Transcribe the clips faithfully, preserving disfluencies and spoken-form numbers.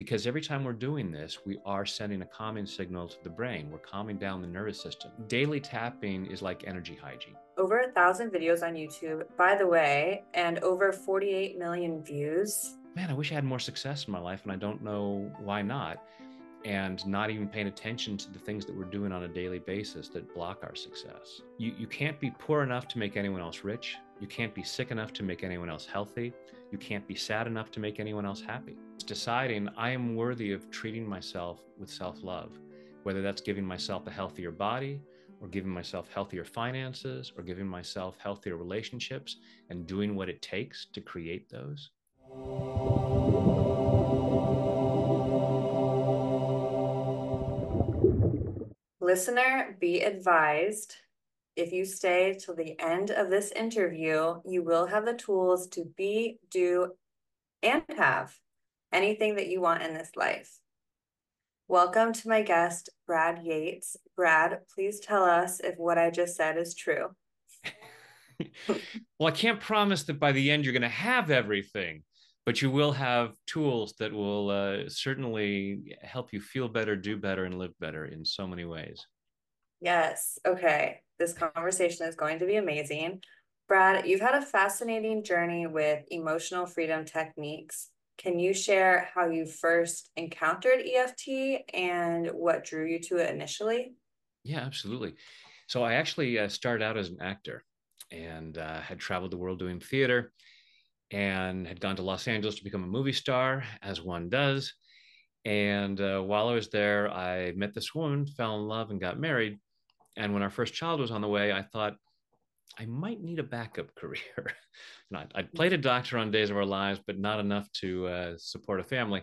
Because every time we're doing this, we are sending a calming signal to the brain. We're calming down the nervous system. Daily tapping is like energy hygiene. Over a thousand videos on YouTube, by the way, and over forty-eight million views. Man, I wish I had more success in my life, and I don't know why not. And not even paying attention to the things that we're doing on a daily basis that block our success. You, you can't be poor enough to make anyone else rich. You can't be sick enough to make anyone else healthy. You can't be sad enough to make anyone else happy. It's deciding I am worthy of treating myself with self-love, whether that's giving myself a healthier body or giving myself healthier finances or giving myself healthier relationships and doing what it takes to create those. Listener, be advised, if you stay till the end of this interview, you will have the tools to be, do, and have anything that you want in this life. Welcome to my guest, Brad Yates. Brad, please tell us if what I just said is true. Well, I can't promise that by the end you're going to have everything, but you will have tools that will uh, certainly help you feel better, do better, and live better in so many ways. Yes. Okay. This conversation is going to be amazing. Brad, you've had a fascinating journey with emotional freedom techniques. Can you share how you first encountered E F T and what drew you to it initially? Yeah, absolutely. So I actually uh, started out as an actor and uh, had traveled the world doing theater, and had gone to Los Angeles to become a movie star, as one does. And uh, while I was there, I met this woman, fell in love, and got married. And when our first child was on the way, I thought, I might need a backup career. And I, I played a doctor on Days of Our Lives, but not enough to uh, support a family.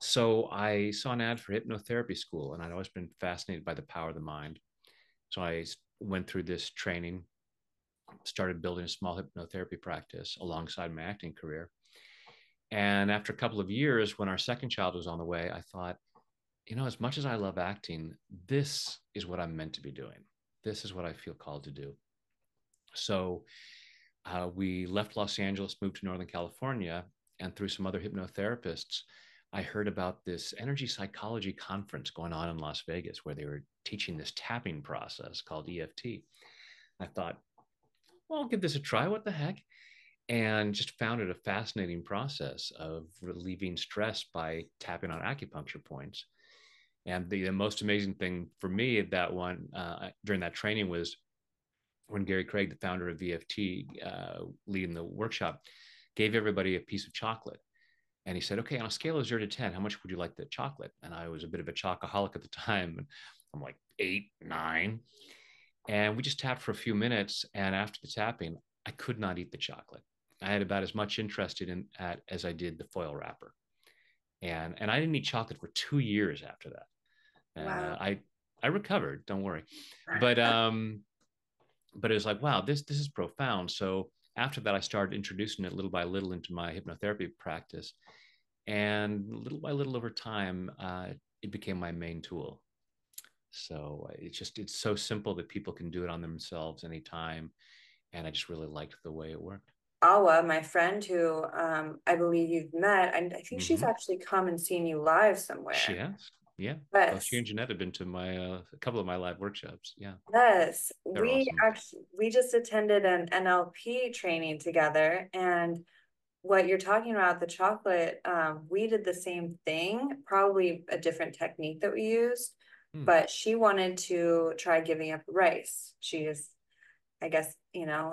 So I saw an ad for hypnotherapy school, and I'd always been fascinated by the power of the mind. So I went through this training, started building a small hypnotherapy practice alongside my acting career. And after a couple of years, when our second child was on the way, I thought, you know, as much as I love acting, this is what I'm meant to be doing. This is what I feel called to do. So uh, we left Los Angeles, moved to Northern California, and through some other hypnotherapists, I heard about this energy psychology conference going on in Las Vegas where they were teaching this tapping process called E F T. I thought, well, I'll give this a try. What the heck? And just found it a fascinating process of relieving stress by tapping on acupuncture points. And the, the most amazing thing for me at that one uh, during that training was when Gary Craig, the founder of E F T, uh, leading the workshop, gave everybody a piece of chocolate. And he said, okay, on a scale of zero to ten, how much would you like the chocolate? And I was a bit of a chocoholic at the time. And I'm like eight, nine. And we just tapped for a few minutes. And after the tapping, I could not eat the chocolate. I had about as much interest in that as I did the foil wrapper. And, and I didn't eat chocolate for two years after that. And wow. uh, I, I recovered, don't worry. But, um, but it was like, wow, this, this is profound. So after that, I started introducing it little by little into my hypnotherapy practice. And little by little over time, uh, it became my main tool. So it's just, it's so simple that people can do it on themselves anytime. And I just really liked the way it worked. Awa, my friend who um, I believe you've met, and I think mm-hmm. she's actually come and seen you live somewhere. She has, yeah. Yes. Well, she and Jeanette have been to my uh, a couple of my live workshops, yeah. Yes, They're we awesome. actually we just attended an N L P training together, and what you're talking about, the chocolate, um, we did the same thing, probably a different technique that we used, mm. but she wanted to try giving up rice. She is, I guess, you know.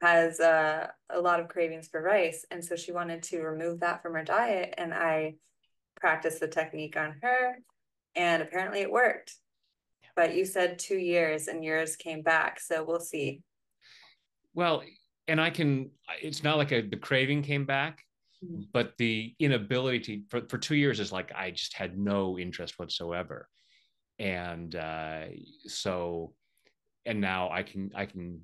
has uh, a lot of cravings for rice. And so she wanted to remove that from her diet. And I practiced the technique on her, and apparently it worked. Yeah. But you said two years and yours came back. So we'll see. Well, and I can, it's not like a, the craving came back, mm-hmm. but the inability to, for, for two years is like, I just had no interest whatsoever. And uh, so, and now I can, I can,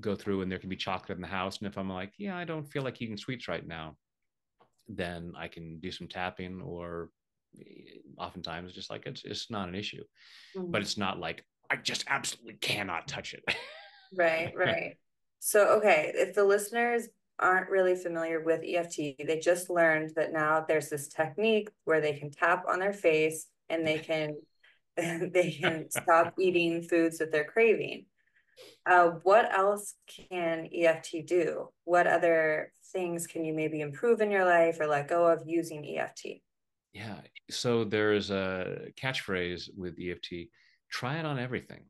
go through and there can be chocolate in the house. And if I'm like, yeah, I don't feel like eating sweets right now, then I can do some tapping, or oftentimes just like, it's, it's not an issue, mm-hmm. but it's not like, I just absolutely cannot touch it. Right. Right. So, okay. If the listeners aren't really familiar with E F T, they just learned that now there's this technique where they can tap on their face and they can they can stop eating foods that they're craving. Uh, what else can E F T do? What other things can you maybe improve in your life or let go of using E F T? Yeah. So there is a catchphrase with E F T, try it on everything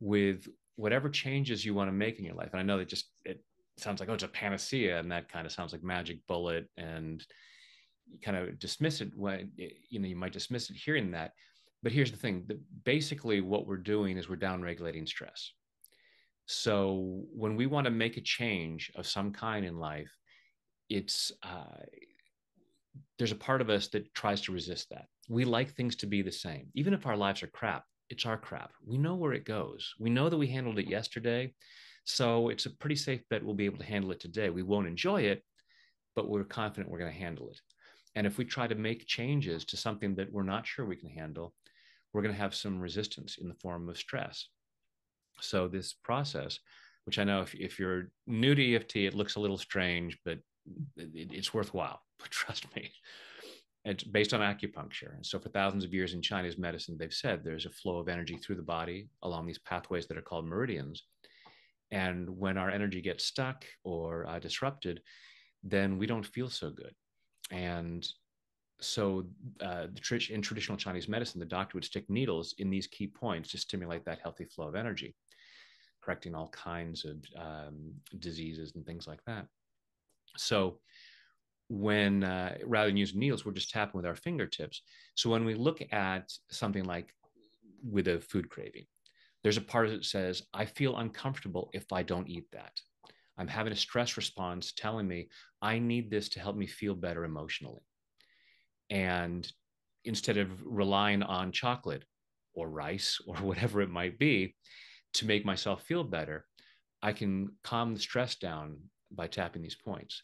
with whatever changes you want to make in your life. And I know that just, it sounds like, oh, it's a panacea. And that kind of sounds like magic bullet, and you kind of dismiss it when, you know, you might dismiss it hearing that. But here's the thing, the, basically what we're doing is we're down-regulating stress. So when we want to make a change of some kind in life, it's, uh, there's a part of us that tries to resist that. We like things to be the same. Even if our lives are crap, it's our crap. We know where it goes. We know that we handled it yesterday. So it's a pretty safe bet we'll be able to handle it today. We won't enjoy it, but we're confident we're going to handle it. And if we try to make changes to something that we're not sure we can handle, we're going to have some resistance in the form of stress. So this process, which I know if, if you're new to E F T, it looks a little strange, but it, it's worthwhile. But trust me, it's based on acupuncture. And so for thousands of years in Chinese medicine, they've said there's a flow of energy through the body along these pathways that are called meridians. And when our energy gets stuck or uh, disrupted, then we don't feel so good. And so uh, the tr- in traditional Chinese medicine, the doctor would stick needles in these key points to stimulate that healthy flow of energy, correcting all kinds of um, diseases and things like that. So when uh, rather than using needles, we're just tapping with our fingertips. So when we look at something like with a food craving, there's a part that says, I feel uncomfortable if I don't eat that. I'm having a stress response telling me I need this to help me feel better emotionally. And instead of relying on chocolate or rice or whatever it might be to make myself feel better, I can calm the stress down by tapping these points.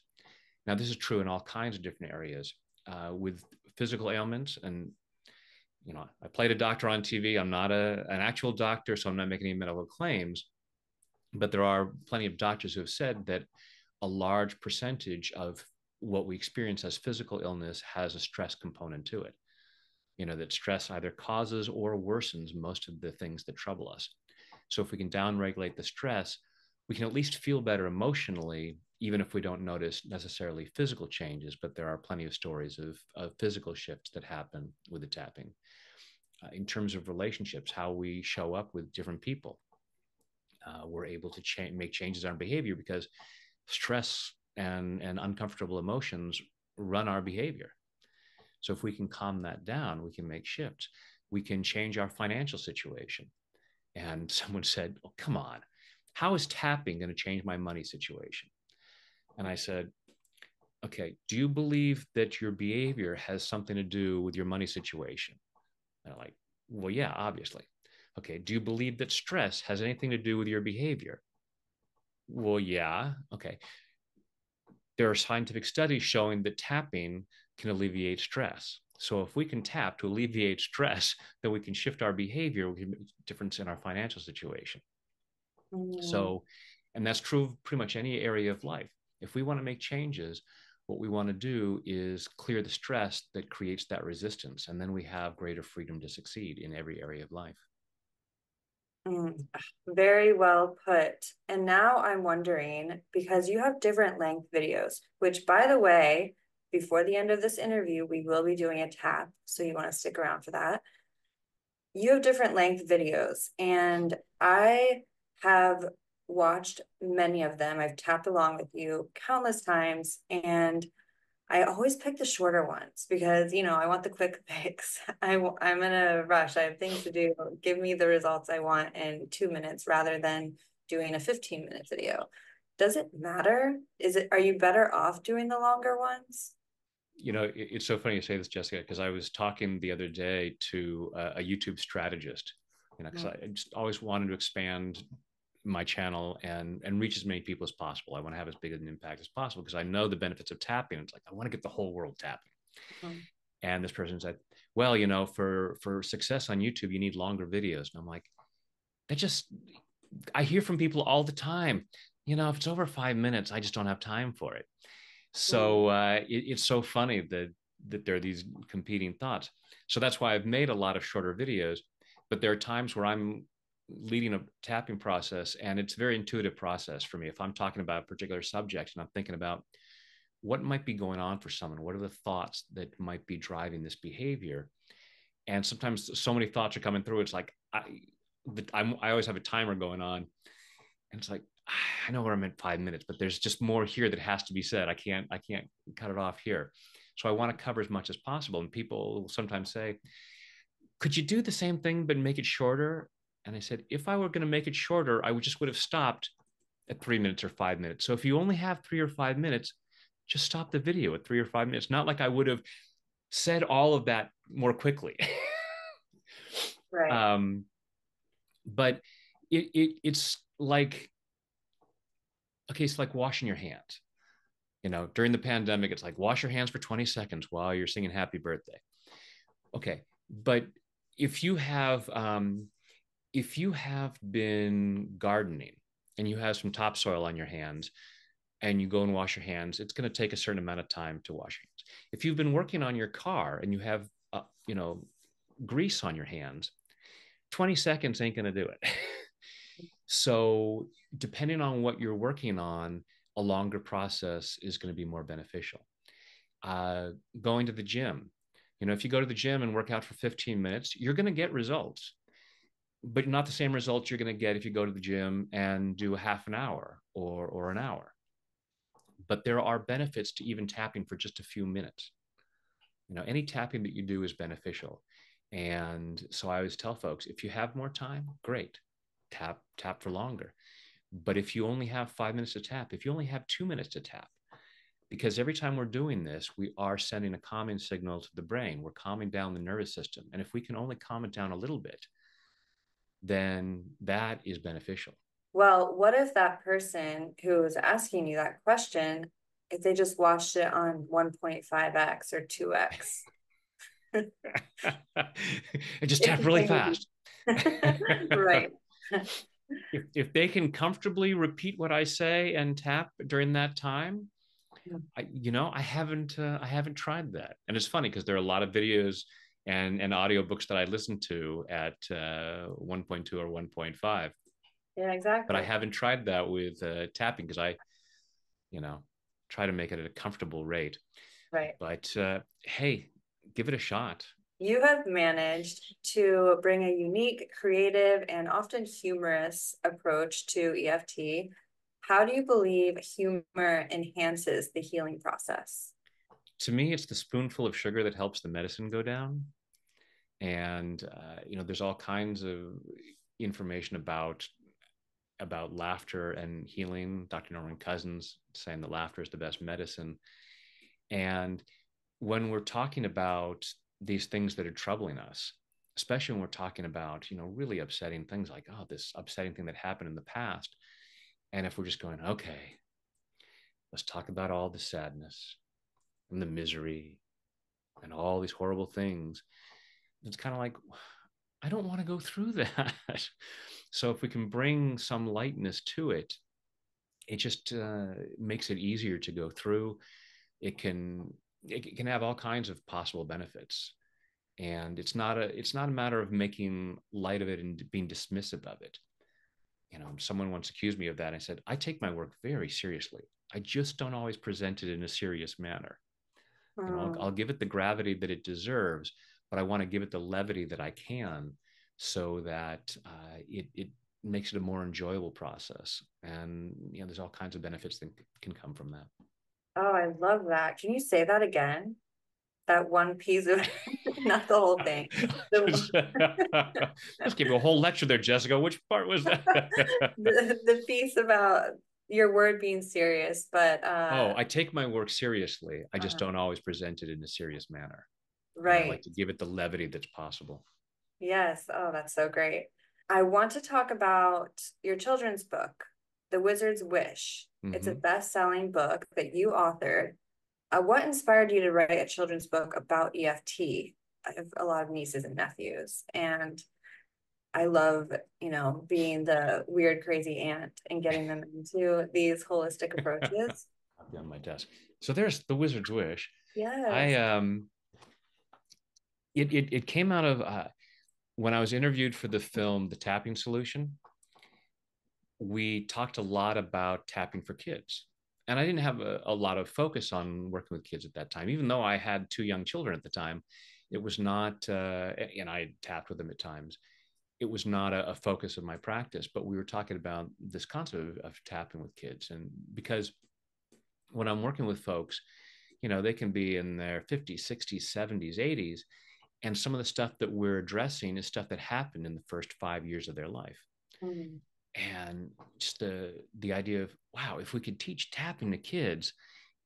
Now, this is true in all kinds of different areas uh, with physical ailments. And, you know, I played a doctor on T V. I'm not a, an actual doctor, so I'm not making any medical claims. But there are plenty of doctors who have said that a large percentage of what we experience as physical illness has a stress component to it. You know, that stress either causes or worsens most of the things that trouble us. So if we can downregulate the stress, we can at least feel better emotionally, even if we don't notice necessarily physical changes. But there are plenty of stories of, of physical shifts that happen with the tapping. Uh, in terms of relationships, how we show up with different people. Uh, we're able to cha- make changes in our behavior because stress and, and uncomfortable emotions run our behavior. So if we can calm that down, we can make shifts. We can change our financial situation. And someone said, oh, come on, how is tapping going to change my money situation? And I said, okay, do you believe that your behavior has something to do with your money situation? And I'm like, well, yeah, obviously. Okay, do you believe that stress has anything to do with your behavior? Well, yeah, okay. There are scientific studies showing that tapping can alleviate stress. So if we can tap to alleviate stress, then we can shift our behavior, we can make a difference in our financial situation. Mm. So, and that's true of pretty much any area of life. If we want to make changes, what we want to do is clear the stress that creates that resistance. And then we have greater freedom to succeed in every area of life. Mm, very well put. And now I'm wondering, because you have different length videos, which, by the way, before the end of this interview, we will be doing a tap. So you want to stick around for that. You have different length videos, and I have watched many of them. I've tapped along with you countless times, and I always pick the shorter ones because, you know, I want the quick fix. I, I'm in a rush. I have things to do. Give me the results I want in two minutes rather than doing a fifteen minute video. Does it matter? Is it, are you better off doing the longer ones? You know, it, it's so funny you say this, Jessica, because I was talking the other day to a, a YouTube strategist, you know, because mm-hmm. I just always wanted to expand my channel and and reach as many people as possible. I want to have as big an impact as possible because I know the benefits of tapping. It's like, I want to get the whole world tapping. Mm-hmm. And this person said, well, you know, for, for success on YouTube, you need longer videos. And I'm like, that just, I hear from people all the time. you know, if it's over five minutes, I just don't have time for it. So uh, it, it's so funny that, that there are these competing thoughts. So that's why I've made a lot of shorter videos, but there are times where I'm leading a tapping process and it's a very intuitive process for me. If I'm talking about a particular subject and I'm thinking about what might be going on for someone, what are the thoughts that might be driving this behavior? And sometimes so many thoughts are coming through. It's like, I, I'm, I always have a timer going on and it's like, I know where I'm at five minutes, but there's just more here that has to be said. I can't, I can't cut it off here. So I want to cover as much as possible. And people will sometimes say, could you do the same thing, but make it shorter? And I said, if I were going to make it shorter, I would just would have stopped at three minutes or five minutes. So if you only have three or five minutes, just stop the video at three or five minutes. Not like I would have said all of that more quickly. Right. Um, but it, it, it's like, okay, it's like washing your hands. You know, during the pandemic, it's like wash your hands for twenty seconds while you're singing happy birthday. Okay. But if you have, um, if you have been gardening and you have some topsoil on your hands and you go and wash your hands, it's going to take a certain amount of time to wash your hands. If you've been working on your car and you have, uh, you know, grease on your hands, twenty seconds ain't going to do it. So depending on what you're working on, a longer process is going to be more beneficial. Uh, going to the gym, you know, if you go to the gym and work out for fifteen minutes, you're going to get results, but not the same results you're going to get if you go to the gym and do a half an hour or, or an hour. But there are benefits to even tapping for just a few minutes. You know, any tapping that you do is beneficial. And so I always tell folks, if you have more time, great. Tap, tap for longer. But if you only have five minutes to tap, if you only have two minutes to tap, because every time we're doing this, we are sending a calming signal to the brain. We're calming down the nervous system. And if we can only calm it down a little bit, then that is beneficial. Well, what if that person who is asking you that question, if they just watched it on one point five X or two X? And just tap really fast. Right. If, if they can comfortably repeat what I say and tap during that time, I, you know, I haven't, uh, I haven't tried that. And it's funny because there are a lot of videos and, and audiobooks that I listen to at uh, one point two or one point five. Yeah, exactly. But I haven't tried that with uh, tapping because I, you know, try to make it at a comfortable rate. Right. But uh, hey, give it a shot. You have managed to bring a unique, creative, and often humorous approach to E F T. How do you believe humor enhances the healing process? To me, it's the spoonful of sugar that helps the medicine go down. And, uh, you know, there's all kinds of information about, about laughter and healing. Doctor Norman Cousins saying that laughter is the best medicine. And when we're talking about these things that are troubling us, especially when we're talking about, you know, really upsetting things like, oh, this upsetting thing that happened in the past. And if we're just going, okay, let's talk about all the sadness and the misery and all these horrible things, it's kind of like, I don't want to go through that. So if we can bring some lightness to it, it just uh, makes it easier to go through. It can, it can have all kinds of possible benefits. And it's not a, it's not a matter of making light of it and being dismissive of it. You know, someone once accused me of that. I said, I take my work very seriously. I just don't always present it in a serious manner. Mm. You know, I'll, I'll give it the gravity that it deserves, but I want to give it the levity that I can so that uh, it, it makes it a more enjoyable process. And, you know, there's all kinds of benefits that can come from that. Oh, I love that. Can you say that again? That one piece of, not the whole thing. Let's give you a whole lecture there, Jessica. Which part was that? the, the piece about your word being serious, but. Uh, oh, I take my work seriously. I just uh, don't always present it in a serious manner. Right. I like to give it the levity that's possible. Yes. Oh, that's so great. I want to talk about your children's book, The Wizard's Wish. Mm-hmm. It's a best-selling book that you authored. Uh, what inspired you to write a children's book about E F T? I have a lot of nieces and nephews, and I love, you know, being the weird, crazy aunt and getting them into these holistic approaches. On my desk. So there's The Wizard's Wish. Yeah. I, um, it, it, it came out of, uh, when I was interviewed for the film, The Tapping Solution, we talked a lot about tapping for kids. And I didn't have a, a lot of focus on working with kids at that time, even though I had two young children at the time. It was not, uh, and I tapped with them at times. It was not a, a focus of my practice, but we were talking about this concept of, of tapping with kids. And because when I'm working with folks, you know, they can be in their fifties, sixties, seventies, eighties. And some of the stuff that we're addressing is stuff that happened in the first five years of their life. Mm-hmm. And just the, the idea of, wow, if we could teach tapping to kids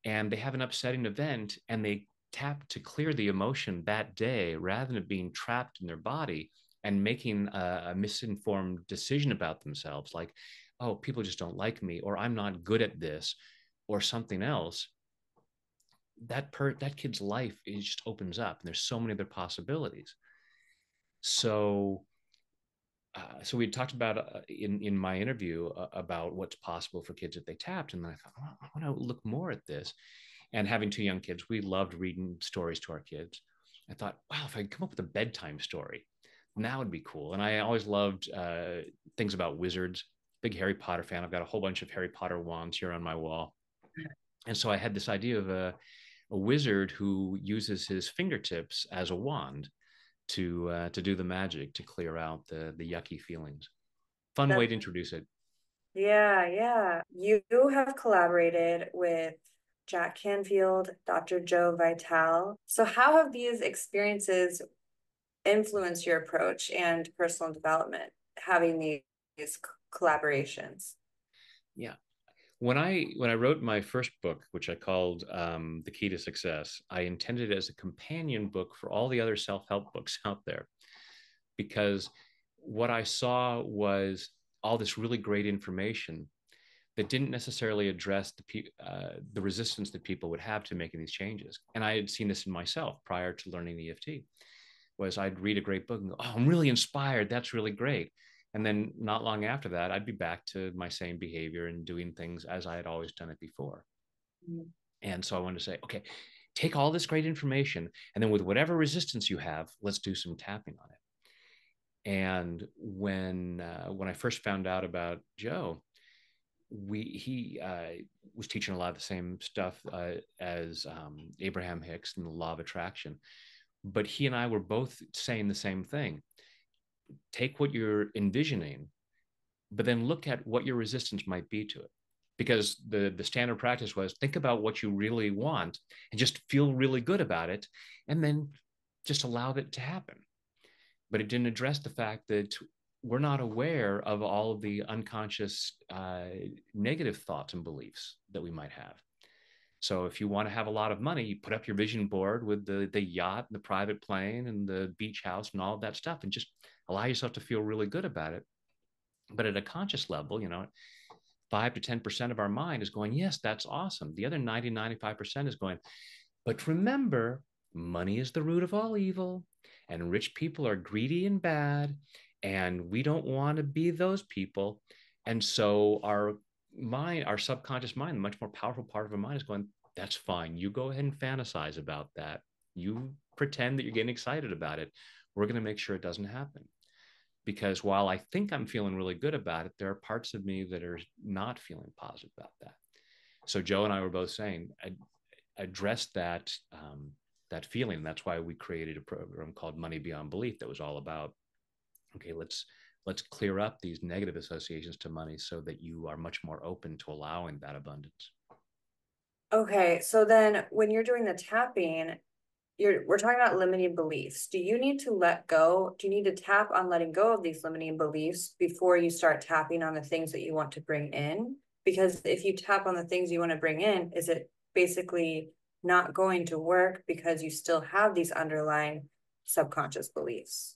and they have an upsetting event and they tap to clear the emotion that day, rather than being trapped in their body and making a, a misinformed decision about themselves, like, oh, people just don't like me, or I'm not good at this, or something else, that per that kid's life is just opens up, and there's so many other possibilities. So, uh, so we talked about uh, in in my interview uh, about what's possible for kids if they tapped, and then I thought, well, I want to look more at this. And having two young kids, we loved reading stories to our kids. I thought, wow, if I could come up with a bedtime story, that would be cool. And I always loved uh, things about wizards. Big Harry Potter fan. I've got a whole bunch of Harry Potter wands here on my wall. And so I had this idea of a, a wizard who uses his fingertips as a wand to uh, to do the magic, to clear out the, the yucky feelings. Fun That's, way to introduce it. Yeah, yeah. You have collaborated with Jack Canfield, Doctor Joe Vitale. So how have these experiences influenced your approach and personal development, having these collaborations? Yeah. When I when I wrote my first book, which I called um, The Key to Success, I intended it as a companion book for all the other self-help books out there, because what I saw was all this really great information that didn't necessarily address the, uh, the resistance that people would have to making these changes. And I had seen this in myself prior to learning E F T, was I'd read a great book and go, oh, I'm really inspired. That's really great. And then not long after that, I'd be back to my same behavior and doing things as I had always done it before. Mm-hmm. And so I wanted to say, okay, take all this great information, and then with whatever resistance you have, let's do some tapping on it. And when, uh, when I first found out about Joe, we, he uh, was teaching a lot of the same stuff uh, as um, Abraham Hicks and the Law of Attraction. But he and I were both saying the same thing. Take what you're envisioning, but then look at what your resistance might be to it. Because the, the standard practice was think about what you really want and just feel really good about it, and then just allow it to happen. But it didn't address the fact that we're not aware of all of the unconscious uh, negative thoughts and beliefs that we might have. So if you want to have a lot of money, you put up your vision board with the, the yacht, and the private plane, and the beach house, and all of that stuff, and just allow yourself to feel really good about it. But at a conscious level, you know, five to ten percent of our mind is going, yes, that's awesome. The other ninety, ninety-five percent is going, but remember, money is the root of all evil, and rich people are greedy and bad, and we don't want to be those people. And so our mind, our subconscious mind, the much more powerful part of our mind, is going, that's fine. You go ahead and fantasize about that. You pretend that you're getting excited about it. We're going to make sure it doesn't happen. Because while I think I'm feeling really good about it, there are parts of me that are not feeling positive about that. So Joe and I were both saying, address that, um, that feeling. That's why we created a program called Money Beyond Belief that was all about, okay, let's Let's clear up these negative associations to money so that you are much more open to allowing that abundance. Okay. So then when you're doing the tapping, you're, we're talking about limiting beliefs. Do you need to let go? Do you need to tap on letting go of these limiting beliefs before you start tapping on the things that you want to bring in? Because if you tap on the things you want to bring in, is it basically not going to work because you still have these underlying subconscious beliefs?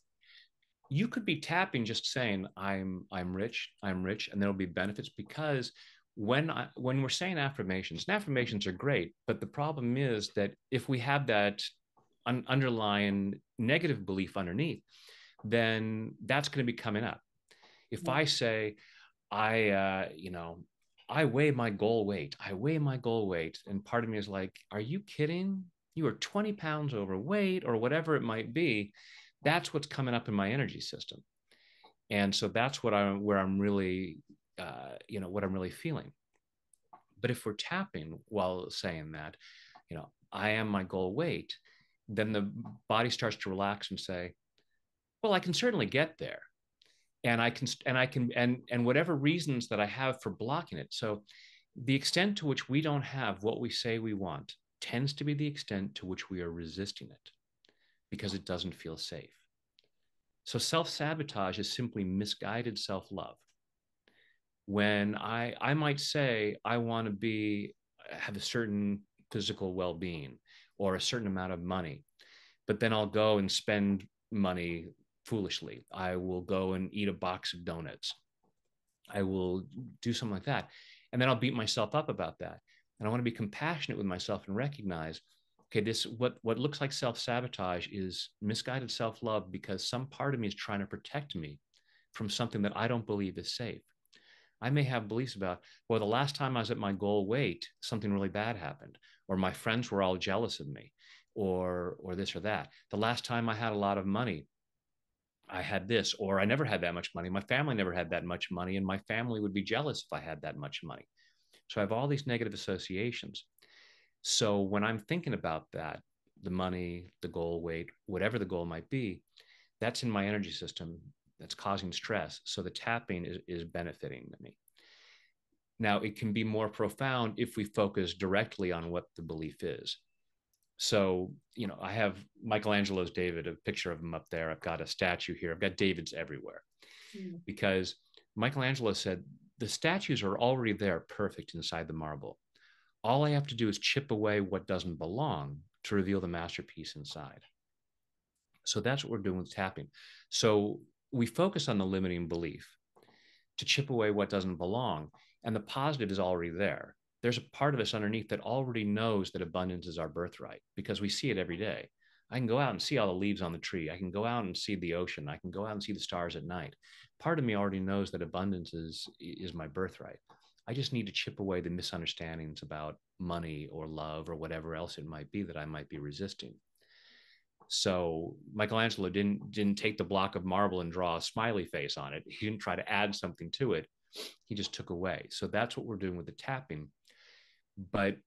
You could be tapping just saying, I'm, I'm rich, I'm rich, and there'll be benefits, because when, I, when we're saying affirmations, and affirmations are great, but the problem is that if we have that un underlying negative belief underneath, then that's going to be coming up. If I say, I, uh, you know, I weigh my goal weight, I weigh my goal weight. And part of me is like, are you kidding? You are twenty pounds overweight or whatever it might be. That's what's coming up in my energy system. And so that's what I'm, where I'm really, uh, you know, what I'm really feeling. But if we're tapping while saying that, you know, I am my goal weight, then the body starts to relax and say, well, I can certainly get there. And I can, and I can, and, and whatever reasons that I have for blocking it. So the extent to which we don't have what we say we want tends to be the extent to which we are resisting it because it doesn't feel safe. So self-sabotage is simply misguided self-love. When I, I might say, I want to be, have a certain physical well-being or a certain amount of money, but then I'll go and spend money foolishly. I will go and eat a box of donuts. I will do something like that. And then I'll beat myself up about that. And I want to be compassionate with myself and recognize, okay, this, what, what looks like self-sabotage is misguided self-love because some part of me is trying to protect me from something that I don't believe is safe. I may have beliefs about, well, the last time I was at my goal weight, something really bad happened, or my friends were all jealous of me, or, or this or that. The last time I had a lot of money, I had this, or I never had that much money. My family never had that much money, and my family would be jealous if I had that much money. So I have all these negative associations. So when I'm thinking about that, the money, the goal weight, whatever the goal might be, that's in my energy system that's causing stress. So the tapping is, is benefiting me. Now, it can be more profound if we focus directly on what the belief is. So, you know, I have Michelangelo's David, a picture of him up there. I've got a statue here. I've got Davids everywhere mm. because Michelangelo said, the statues are already there, perfect inside the marble. All I have to do is chip away what doesn't belong to reveal the masterpiece inside. So that's what we're doing with tapping. So we focus on the limiting belief to chip away what doesn't belong. And the positive is already there. There's a part of us underneath that already knows that abundance is our birthright because we see it every day. I can go out and see all the leaves on the tree. I can go out and see the ocean. I can go out and see the stars at night. Part of me already knows that abundance is, is my birthright. I just need to chip away the misunderstandings about money or love or whatever else it might be that I might be resisting. So Michelangelo didn't, didn't take the block of marble and draw a smiley face on it. He didn't try to add something to it. He just took away. So that's what we're doing with the tapping. But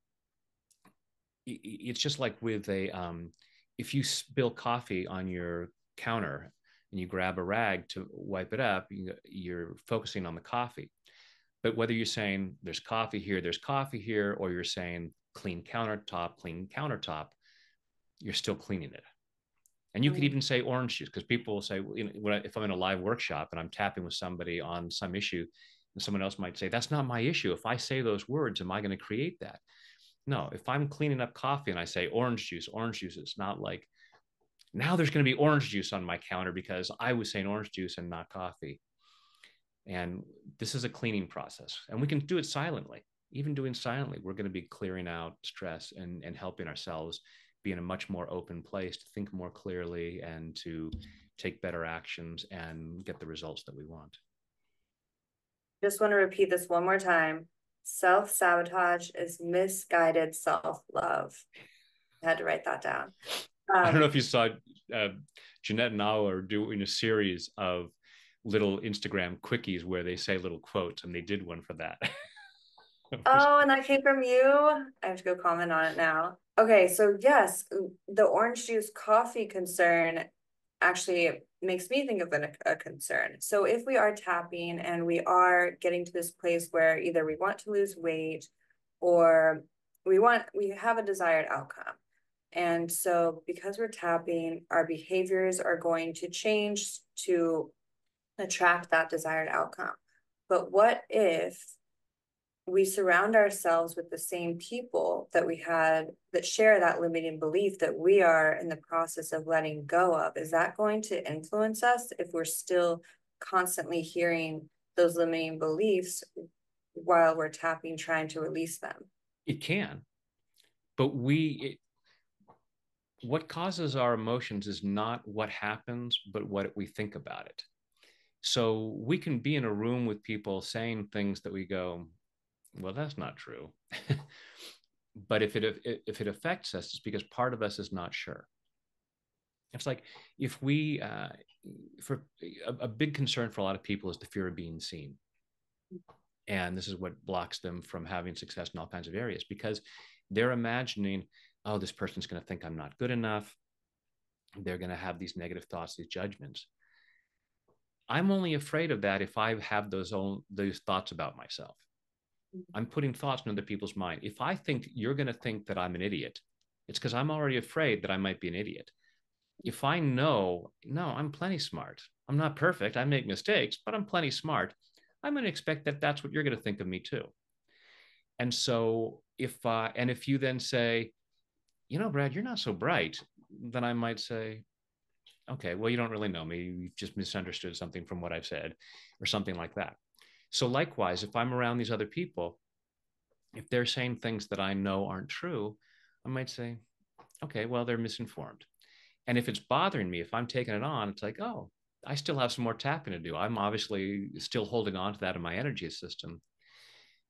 it's just like with a, um, if you spill coffee on your counter and you grab a rag to wipe it up, you're focusing on the coffee. But whether you're saying there's coffee here, there's coffee here, or you're saying clean countertop, clean countertop, you're still cleaning it. And you mm-hmm. could even say orange juice, because people will say, you know, when I, if I'm in a live workshop and I'm tapping with somebody on some issue, and someone else might say, that's not my issue. If I say those words, am I going to create that? No, if I'm cleaning up coffee and I say orange juice, orange juice, it's not like, now there's going to be orange juice on my counter because I was saying orange juice and not coffee. And this is a cleaning process, and we can do it silently. Even doing silently, we're going to be clearing out stress and, and helping ourselves be in a much more open place to think more clearly and to take better actions and get the results that we want. Just want to repeat this one more time. Self-sabotage is misguided self-love. I had to write that down. Um, I don't know if you saw uh, Jeanette and I are doing a series of little Instagram quickies where they say little quotes, and they did one for that. Oh, and that came from you? I have to go comment on it now. Okay, so yes, the orange juice coffee concern actually makes me think of an, a concern. So if we are tapping and we are getting to this place where either we want to lose weight or we want, we have a desired outcome. And so because we're tapping, our behaviors are going to change to attract that desired outcome. But what if we surround ourselves with the same people that we had that share that limiting belief that we are in the process of letting go of? Is that going to influence us if we're still constantly hearing those limiting beliefs while we're tapping, trying to release them? It can, but we, it, what causes our emotions is not what happens, but what we think about it. So we can be in a room with people saying things that we go, well, that's not true. But if it, if it affects us, it's because part of us is not sure. It's like if we, uh, for a, a big concern for a lot of people is the fear of being seen. And this is what blocks them from having success in all kinds of areas, because they're imagining, oh, this person's going to think I'm not good enough. They're going to have these negative thoughts, these judgments. I'm only afraid of that if I have those own, those thoughts about myself. I'm putting thoughts in other people's mind. If I think you're going to think that I'm an idiot, it's because I'm already afraid that I might be an idiot. If I know, no, I'm plenty smart. I'm not perfect. I make mistakes, but I'm plenty smart. I'm going to expect that that's what you're going to think of me too. And so if, uh, and if you then say, you know, Brad, you're not so bright, then I might say, okay, well, you don't really know me. You've just misunderstood something from what I've said or something like that. So likewise, if I'm around these other people, if they're saying things that I know aren't true, I might say, okay, well, they're misinformed. And if it's bothering me, if I'm taking it on, it's like, oh, I still have some more tapping to do. I'm obviously still holding on to that in my energy system.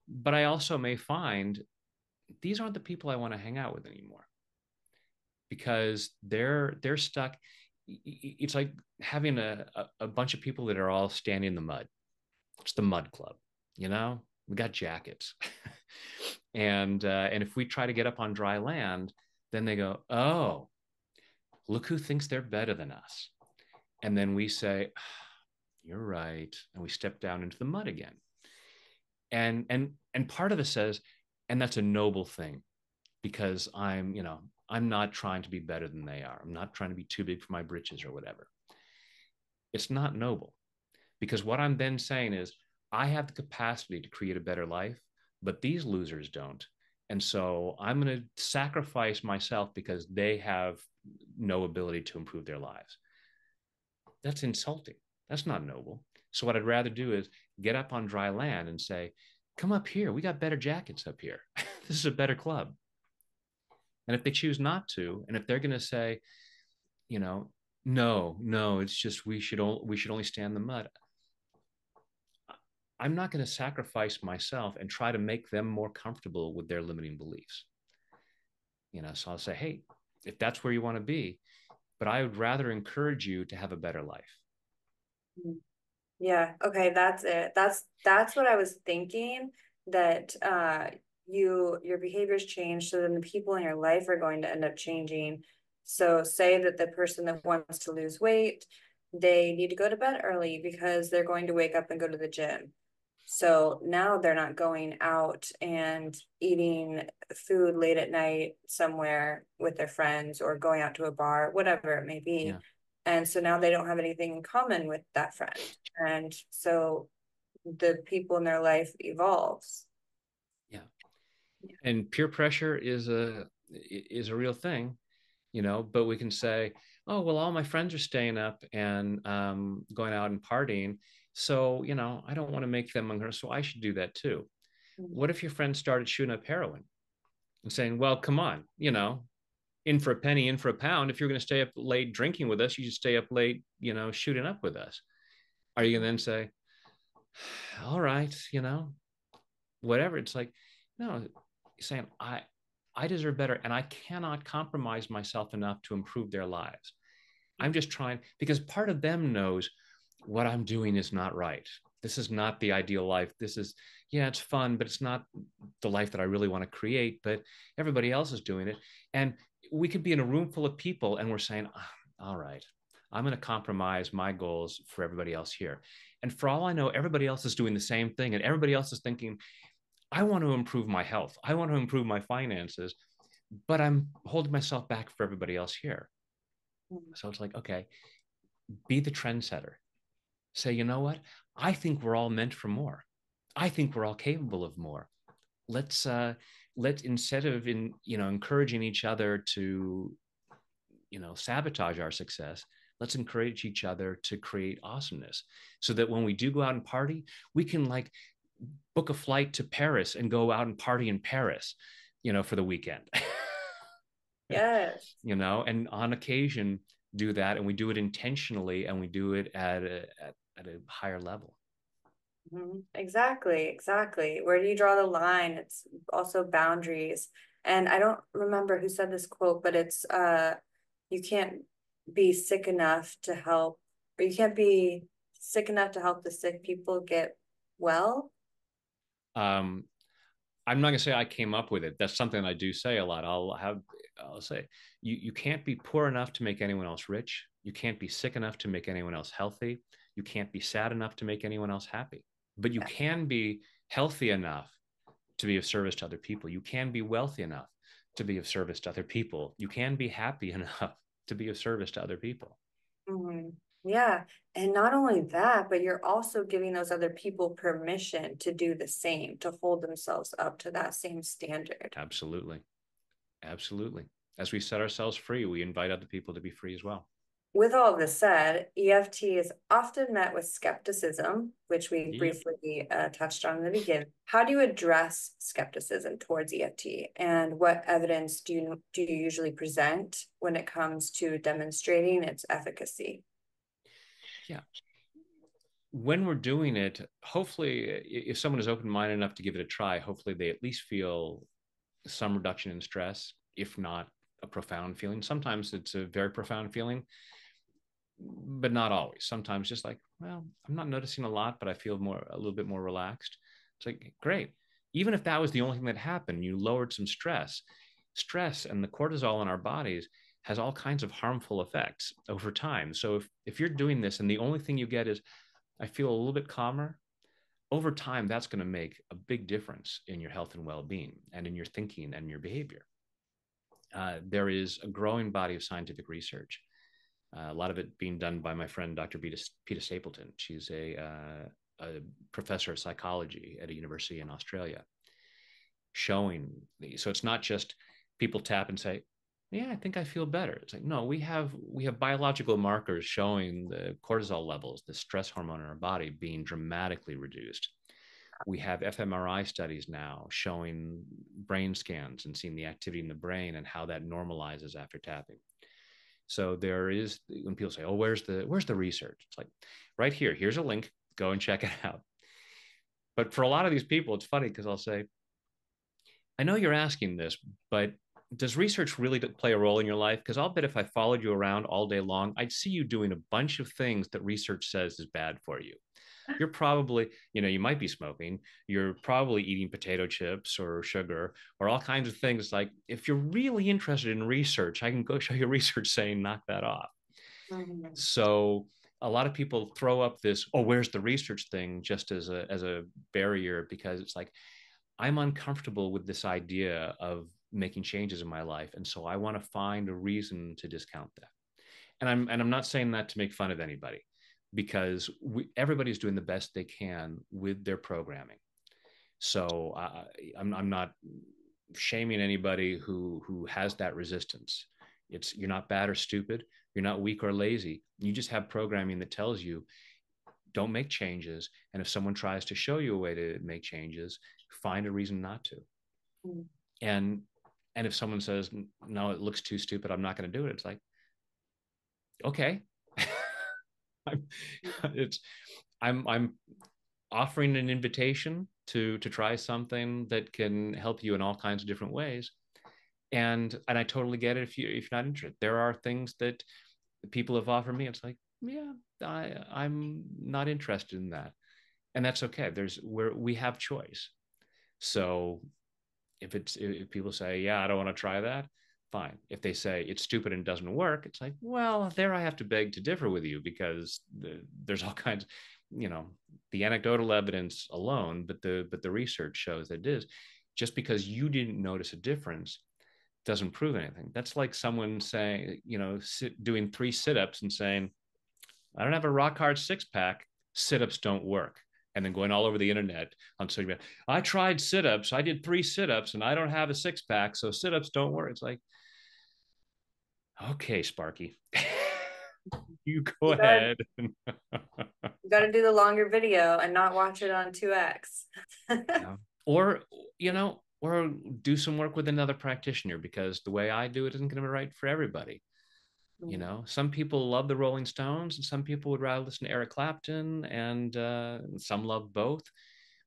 But I also may find these aren't the people I want to hang out with anymore, because they're, they're stuck. It's like having a, a bunch of people that are all standing in the mud. It's the mud club, you know, we got jackets. and, uh, and if we try to get up on dry land, then they go, oh, look who thinks they're better than us. And then we say, you're right. And we step down into the mud again. And, and, and part of us says, and that's a noble thing, because I'm, you know, I'm not trying to be better than they are. I'm not trying to be too big for my britches or whatever. It's not noble, because what I'm then saying is I have the capacity to create a better life, but these losers don't. And so I'm going to sacrifice myself because they have no ability to improve their lives. That's insulting. That's not noble. So what I'd rather do is get up on dry land and say, come up here. We got better jackets up here. This is a better club. And if they choose not to, and if they're going to say, you know, no, no, it's just, we should, we should only stand in the mud. I'm not going to sacrifice myself and try to make them more comfortable with their limiting beliefs. You know, so I'll say, hey, if that's where you want to be, but I would rather encourage you to have a better life. Yeah. Okay. That's it. That's, that's what I was thinking, that, uh, you, your behaviors change, so then the people in your life are going to end up changing. So say that the person that wants to lose weight, they need to go to bed early because they're going to wake up and go to the gym. So now they're not going out and eating food late at night somewhere with their friends, or going out to a bar, whatever it may be. Yeah. And so now they don't have anything in common with that friend. And so the people in their life evolves. And peer pressure is a, is a real thing, you know, but we can say, oh, well, all my friends are staying up and um, going out and partying. So, you know, I don't want to make them uncomfortable, so I should do that too. Mm-hmm. What if your friend started shooting up heroin and saying, well, come on, you know, in for a penny, in for a pound. If you're going to stay up late drinking with us, you should stay up late, you know, shooting up with us. Are you going to then say, all right, you know, whatever? It's like, no. Saying I, I deserve better, and I cannot compromise myself enough to improve their lives. I'm just trying, because part of them knows what I'm doing is not right. This is not the ideal life. This is, yeah, it's fun, but it's not the life that I really want to create, but everybody else is doing it. And we could be in a room full of people and we're saying, all right, I'm going to compromise my goals for everybody else here. And for all I know, everybody else is doing the same thing, and everybody else is thinking, I want to improve my health. I want to improve my finances, but I'm holding myself back for everybody else here. So it's like, okay, be the trendsetter. Say, you know what? I think we're all meant for more. I think we're all capable of more. Let's, uh, let's instead of in, you know, encouraging each other to, you know, sabotage our success, let's encourage each other to create awesomeness, so that when we do go out and party, we can like, book a flight to Paris and go out and party in Paris, you know, for the weekend. Yes. You know, and on occasion do that, and we do it intentionally, and we do it at a, at, at a higher level. Mm-hmm. Exactly. Exactly. Where do you draw the line? It's also boundaries. And I don't remember who said this quote, but it's, uh, you can't be sick enough to help, or you can't be sick enough to help the sick people get well. Um, I'm not gonna say I came up with it. That's something I do say a lot. I'll have, I'll say, you, you can't be poor enough to make anyone else rich. You can't be sick enough to make anyone else healthy. You can't be sad enough to make anyone else happy, but you can be healthy enough to be of service to other people. You can be wealthy enough to be of service to other people. You can be happy enough to be of service to other people. Mm-hmm. Yeah. And not only that, but you're also giving those other people permission to do the same, to hold themselves up to that same standard. Absolutely. Absolutely. As we set ourselves free, we invite other people to be free as well. With all this said, E F T is often met with skepticism, which we yeah. briefly uh, touched on in the beginning. How do you address skepticism towards E F T? And what evidence do you, do you usually present when it comes to demonstrating its efficacy? Yeah. When we're doing it, hopefully, if someone is open-minded enough to give it a try, hopefully they at least feel some reduction in stress, if not a profound feeling. Sometimes it's a very profound feeling, but not always. Sometimes just like, well, I'm not noticing a lot, but I feel more, a little bit more relaxed. It's like, great. Even if that was the only thing that happened, you lowered some stress. Stress and the cortisol in our bodies has all kinds of harmful effects over time. So if, if you're doing this and the only thing you get is, I feel a little bit calmer, over time, that's going to make a big difference in your health and well-being and in your thinking and your behavior. Uh, there is a growing body of scientific research. Uh, a lot of it being done by my friend, Doctor Peta Stapleton. She's a, uh, a professor of psychology at a university in Australia, showing these. So it's not just people tap and say, yeah, I think I feel better. It's like, no, we have, we have biological markers showing the cortisol levels, the stress hormone in our body being dramatically reduced. We have fMRI studies now showing brain scans and seeing the activity in the brain and how that normalizes after tapping. So there is, when people say, oh, where's the, where's the research? It's like, right here, here's a link, go and check it out. But for a lot of these people, it's funny because I'll say, I know you're asking this, but does research really play a role in your life? Because I'll bet if I followed you around all day long, I'd see you doing a bunch of things that research says is bad for you. You're probably, you know, you might be smoking, you're probably eating potato chips or sugar or all kinds of things. Like, if you're really interested in research, I can go show you research saying, knock that off. Mm-hmm. So a lot of people throw up this, oh, where's the research thing, just as a, as a barrier, because it's like, I'm uncomfortable with this idea of making changes in my life. And so I want to find a reason to discount that. And I'm, and I'm not saying that to make fun of anybody, because we, everybody's doing the best they can with their programming. So uh, I'm, I'm not shaming anybody who, who has that resistance. It's, you're not bad or stupid. You're not weak or lazy. You just have programming that tells you don't make changes. And if someone tries to show you a way to make changes, find a reason not to. Mm-hmm. And, and if someone says, no, it looks too stupid, I'm not going to do it. It's like, okay. I'm, it's, I'm, I'm offering an invitation to, to try something that can help you in all kinds of different ways. And, and I totally get it. If you, if you're not interested, there are things that people have offered me. It's like, yeah, I, I'm not interested in that. And that's okay. There's where we have choice. So if it's, if people say, yeah, I don't want to try that. Fine. If they say it's stupid and doesn't work, it's like, well, there I have to beg to differ with you, because the, there's all kinds, you know, the anecdotal evidence alone, but the but the research shows that it is. Just because you didn't notice a difference doesn't prove anything. That's like someone saying, you know, sit, doing three sit-ups and saying, I don't have a rock hard six-pack, sit-ups don't work. And then going all over the internet on social media, I tried sit-ups, I did three sit-ups and I don't have a six-pack, so sit-ups don't work. It's like, okay, Sparky, you go you ahead. You got to do the longer video and not watch it on two X. Yeah. Or, you know, or do some work with another practitioner, because the way I do it isn't going to be right for everybody. You know, some people love the Rolling Stones and some people would rather listen to Eric Clapton, and uh, some love both,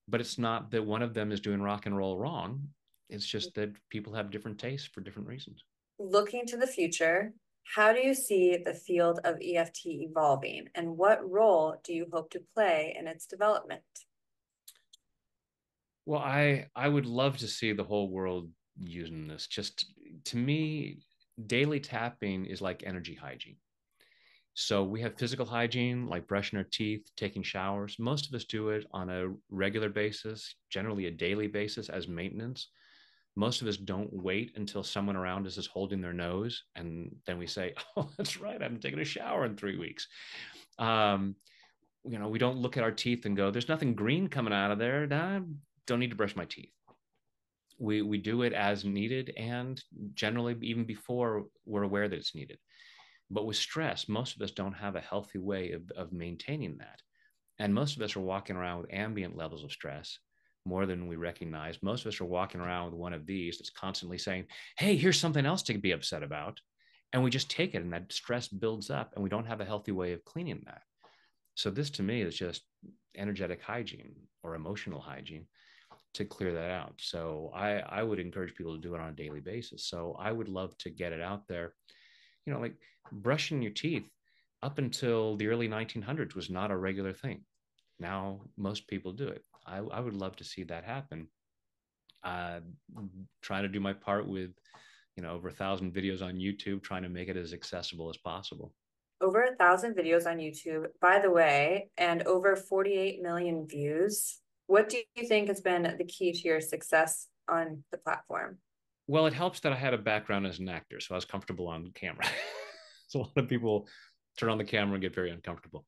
but it's not that one of them is doing rock and roll wrong. It's just that people have different tastes for different reasons. Looking to the future, how do you see the field of E F T evolving, and what role do you hope to play in its development? Well, I, I would love to see the whole world using this. Just to me, daily tapping is like energy hygiene. So we have physical hygiene, like brushing our teeth, taking showers. Most of us do it on a regular basis, generally a daily basis, as maintenance. Most of us don't wait until someone around us is holding their nose, and then we say, oh, that's right, I haven't taken a shower in three weeks. Um, you know, we don't look at our teeth and go, there's nothing green coming out of there. I don't need to brush my teeth. We, we do it as needed, and generally even before we're aware that it's needed. But with stress, most of us don't have a healthy way of, of maintaining that. And most of us are walking around with ambient levels of stress more than we recognize. Most of us are walking around with one of these that's constantly saying, hey, here's something else to be upset about. And we just take it, and that stress builds up, and we don't have a healthy way of cleaning that. So this to me is just energetic hygiene or emotional hygiene to clear that out. So I, I would encourage people to do it on a daily basis. So I would love to get it out there. You know, like brushing your teeth up until the early nineteen hundreds was not a regular thing. Now, most people do it. I, I would love to see that happen. Uh, trying to do my part with, you know, over a thousand videos on YouTube, trying to make it as accessible as possible. Over a thousand videos on YouTube, by the way, and over forty-eight million views. What do you think has been the key to your success on the platform? Well, it helps that I had a background as an actor, so I was comfortable on camera. So a lot of people turn on the camera and get very uncomfortable.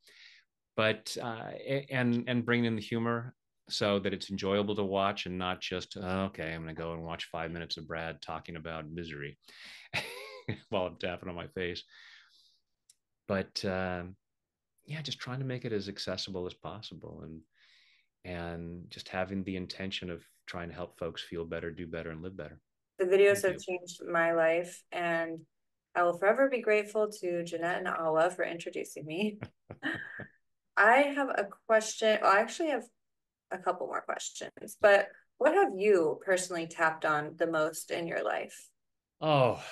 But uh, and and bringing in the humor so that it's enjoyable to watch, and not just, oh, okay, I'm going to go and watch five minutes of Brad talking about misery while I'm tapping on my face. But uh, yeah, just trying to make it as accessible as possible, and and just having the intention of trying to help folks feel better, do better, and live better. The videos have changed my life, and I will forever be grateful to Jeanette and Awa for introducing me. I have a question. Well, I actually have a couple more questions, but what have you personally tapped on the most in your life? Oh,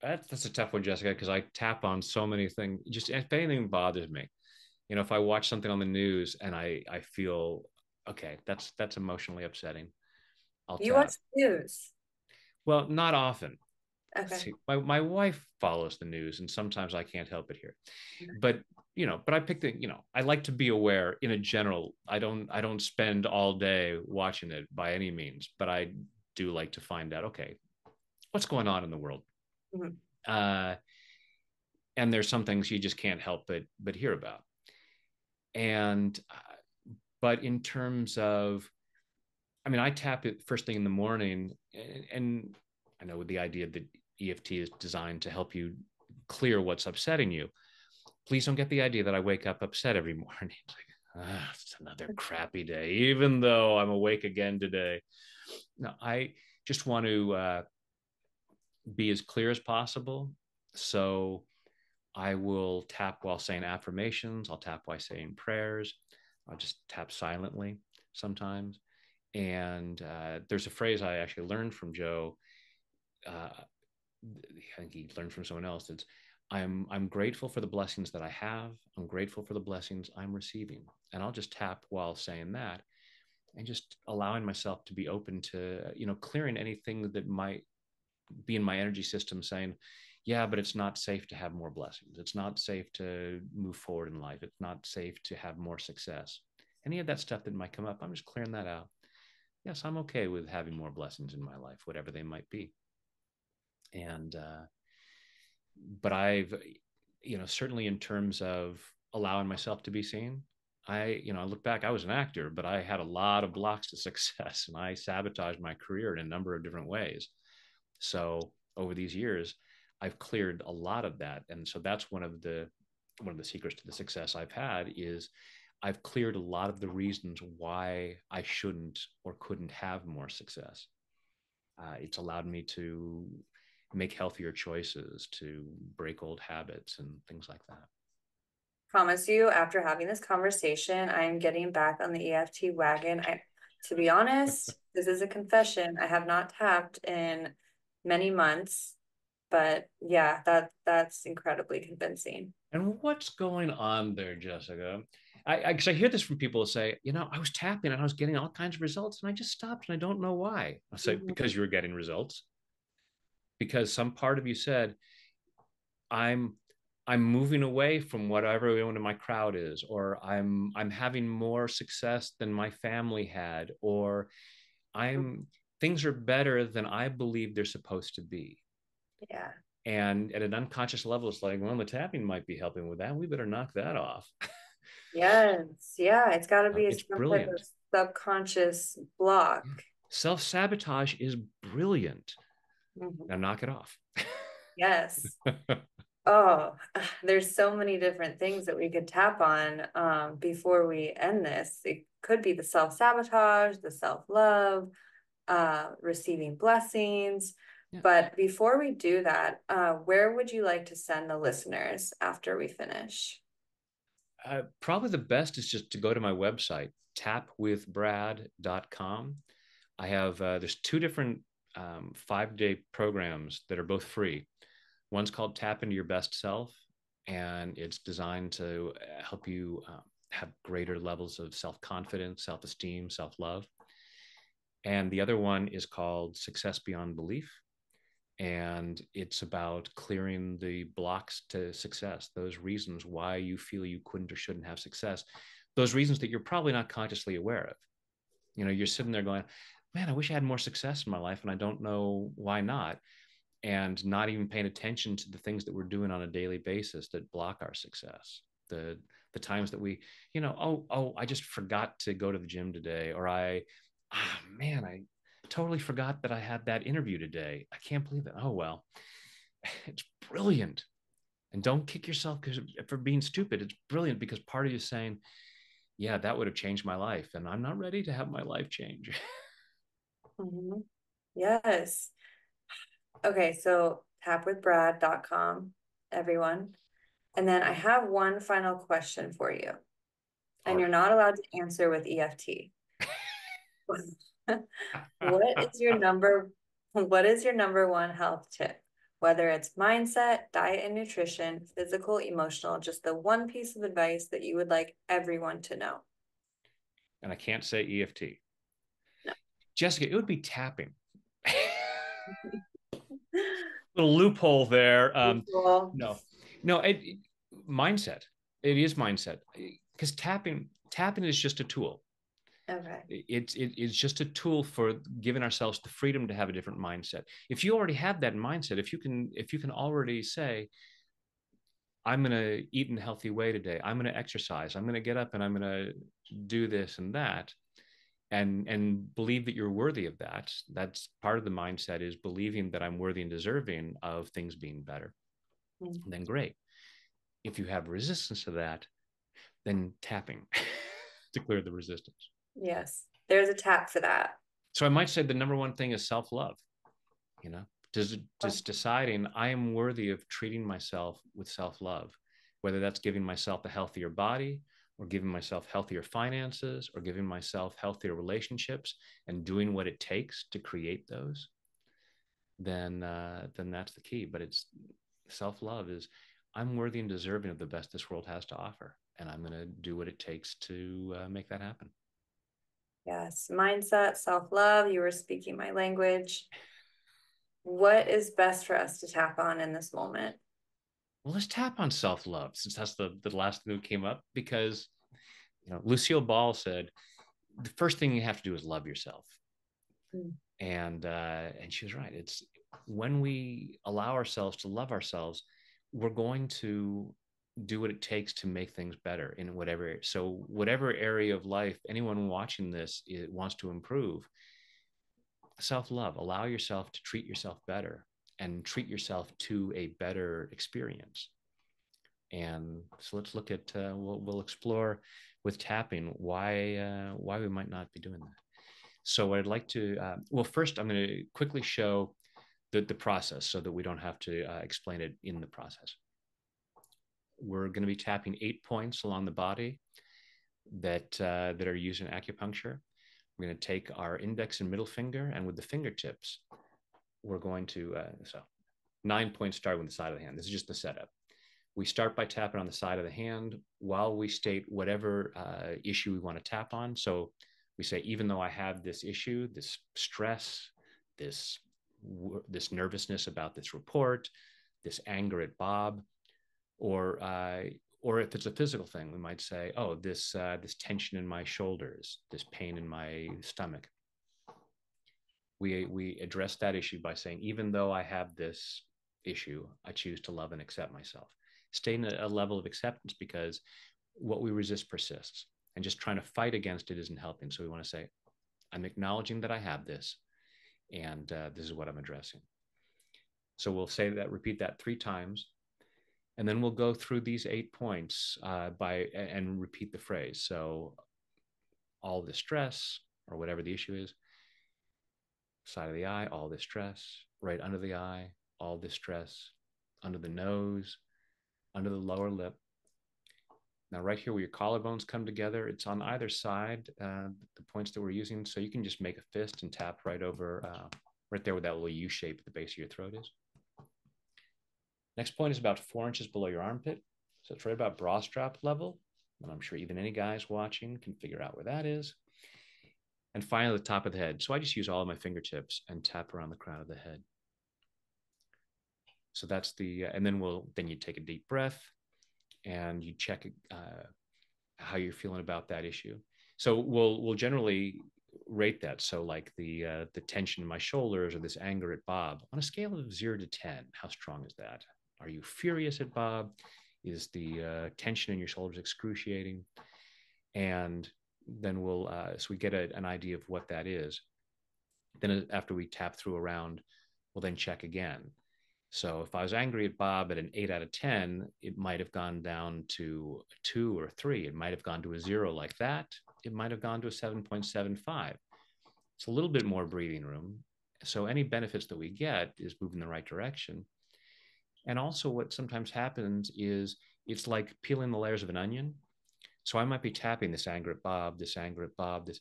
that's, that's a tough one, Jessica, because I tap on so many things. Just if anything bothers me, you know, if I watch something on the news and I, I feel, okay, that's, that's emotionally upsetting, I'll tap. You watch the news? Well, not often. Okay. See, my, my wife follows the news, and sometimes I can't help it here, but, you know, but I pick the, you know, I like to be aware in a general, I don't, I don't spend all day watching it by any means, but I do like to find out, okay, what's going on in the world? Mm-hmm. Uh, and there's some things you just can't help but, but hear about. And, uh, but in terms of, I mean, I tap it first thing in the morning, and, and I know with the idea that E F T is designed to help you clear what's upsetting you. Please don't get the idea that I wake up upset every morning. Like, ah, it's another crappy day, even though I'm awake again today. No, I just want to uh, be as clear as possible. So I will tap while saying affirmations. I'll tap while saying prayers. I'll just tap silently sometimes. And uh, there's a phrase I actually learned from Joe. Uh, I think he learned from someone else. It's, I'm, I'm grateful for the blessings that I have. I'm grateful for the blessings I'm receiving. And I'll just tap while saying that, and just allowing myself to be open to, you know, clearing anything that might be in my energy system saying, yeah, but it's not safe to have more blessings. It's not safe to move forward in life. It's not safe to have more success. Any of that stuff that might come up, I'm just clearing that out. Yes, I'm okay with having more blessings in my life, whatever they might be. And, uh, but I've, you know, certainly in terms of allowing myself to be seen, I, you know, I look back, I was an actor, but I had a lot of blocks to success, and I sabotaged my career in a number of different ways. So over these years, I've cleared a lot of that. And so that's one of the, one of the secrets to the success I've had is, I've cleared a lot of the reasons why I shouldn't or couldn't have more success. Uh, it's allowed me to make healthier choices, to break old habits and things like that. Promise you, after having this conversation, I am getting back on the E F T wagon. I, to be honest, this is a confession. I have not tapped in many months, but yeah, that that's incredibly convincing. And what's going on there, Jessica? I, because I, I hear this from people who say, you know, I was tapping and I was getting all kinds of results and I just stopped and I don't know why. I say, mm-hmm. Because you were getting results. Because some part of you said, I'm I'm moving away from whatever everyone in my crowd is, or I'm I'm having more success than my family had, or I'm things are better than I believe they're supposed to be. Yeah. And at an unconscious level, it's like, well, the tapping might be helping with that. We better knock that off. Yes. Yeah. It's got to be it's some brilliant. Type of subconscious block. Self-sabotage is brilliant. Mm-hmm. Now knock it off. Yes. Oh, there's so many different things that we could tap on um, before we end this. It could be the self-sabotage, the self-love, uh, receiving blessings. Yeah. But before we do that, uh, where would you like to send the listeners after we finish? Uh, probably the best is just to go to my website, tap with brad dot com. I have, uh, there's two different um, five-day programs that are both free. One's called Tap into Your Best Self, and it's designed to help you um, have greater levels of self-confidence, self-esteem, self-love. And the other one is called Success Beyond Belief, and it's about clearing the blocks to success, those reasons why you feel you couldn't or shouldn't have success, those reasons that you're probably not consciously aware of. You know, you're sitting there going, man, I wish I had more success in my life, and I don't know why not. And not even paying attention to the things that we're doing on a daily basis that block our success. The the times that we, you know, oh, oh, I just forgot to go to the gym today, or I, ah, man, I totally forgot that I had that interview today. I can't believe it. Oh, well, it's brilliant. And don't kick yourself for being stupid. It's brilliant because part of you is saying, yeah, that would have changed my life, and I'm not ready to have my life change. Mm-hmm. Yes. Okay, so tap with brad dot com, everyone. And then I have one final question for you. And you're not allowed to answer with E F T. What is your number what is your number one health tip? Whether it's mindset, diet and nutrition, physical, emotional, just the one piece of advice that you would like everyone to know. And I can't say E F T. No. Jessica, it would be tapping. Little loophole there. Um, no, no, it, it, mindset. It is mindset, because tapping, tapping is just a tool. Okay. It's, it, it's just a tool for giving ourselves the freedom to have a different mindset. If you already have that mindset, if you can, if you can already say, I'm going to eat in a healthy way today, I'm going to exercise, I'm going to get up and I'm going to do this and that. And, and believe that you're worthy of that. That's part of the mindset, is believing that I'm worthy and deserving of things being better. Mm-hmm. Then great. If you have resistance to that, then tapping to clear the resistance. Yes, there's a tap for that. So I might say the number one thing is self-love. You know, just, just deciding I am worthy of treating myself with self-love, whether that's giving myself a healthier body, or giving myself healthier finances, or giving myself healthier relationships, and doing what it takes to create those, then uh, then that's the key. But it's self-love is I'm worthy and deserving of the best this world has to offer, and I'm going to do what it takes to uh, make that happen. Yes, mindset, self-love. You were speaking my language. What is best for us to tap on in this moment? Well, let's tap on self-love, since that's the, the last thing that came up, because you know, Lucille Ball said, the first thing you have to do is love yourself. Mm. And, uh, and she was right. It's when we allow ourselves to love ourselves, we're going to do what it takes to make things better in whatever. So whatever area of life, anyone watching this is, wants to improve, self-love, allow yourself to treat yourself better. And treat yourself to a better experience. And so let's look at, uh, we'll, we'll explore with tapping why uh, why we might not be doing that. So what I'd like to, uh, well, first I'm going to quickly show the, the process so that we don't have to uh, explain it in the process. We're going to be tapping eight points along the body that, uh, that are used in acupuncture. We're going to take our index and middle finger, and with the fingertips, we're going to, uh, so nine points start with the side of the hand. This is just the setup. We start by tapping on the side of the hand while we state whatever uh, issue we want to tap on. So we say, even though I have this issue, this stress, this, this nervousness about this report, this anger at Bob, or, uh, or if it's a physical thing, we might say, oh, this, uh, this tension in my shoulders, this pain in my stomach. We, we address that issue by saying, even though I have this issue, I choose to love and accept myself. Stay in a level of acceptance, because what we resist persists, and just trying to fight against it isn't helping. So we want to say, I'm acknowledging that I have this, and uh, this is what I'm addressing. So we'll say that, repeat that three times, and then we'll go through these eight points uh, by and repeat the phrase. So all the stress, or whatever the issue is, side of the eye, all the stress, right under the eye, all the stress, under the nose, under the lower lip. Now, right here where your collarbones come together, it's on either side, uh, the points that we're using. So you can just make a fist and tap right over, uh, right there where that little U shape at the base of your throat is. Next point is about four inches below your armpit. So it's right about bra strap level. And I'm sure even any guys watching can figure out where that is. And finally, the top of the head. So I just use all of my fingertips and tap around the crown of the head. So that's the, uh, and then we'll, then you take a deep breath and you check uh, how you're feeling about that issue. So we'll, we'll generally rate that. So like the, uh, the tension in my shoulders, or this anger at Bob, on a scale of zero to ten, how strong is that? Are you furious at Bob? Is the uh, tension in your shoulders excruciating? And then we'll, uh, so we get a, an idea of what that is. Then after we tap through a round, we'll then check again. So if I was angry at Bob at an eight out of ten, it might have gone down to a two or three. It might have gone to a zero like that. It might have gone to a seven point seven five. It's a little bit more breathing room. So any benefits that we get is moving in the right direction. And also what sometimes happens is it's like peeling the layers of an onion. So I might be tapping this anger at Bob, this anger at Bob, this,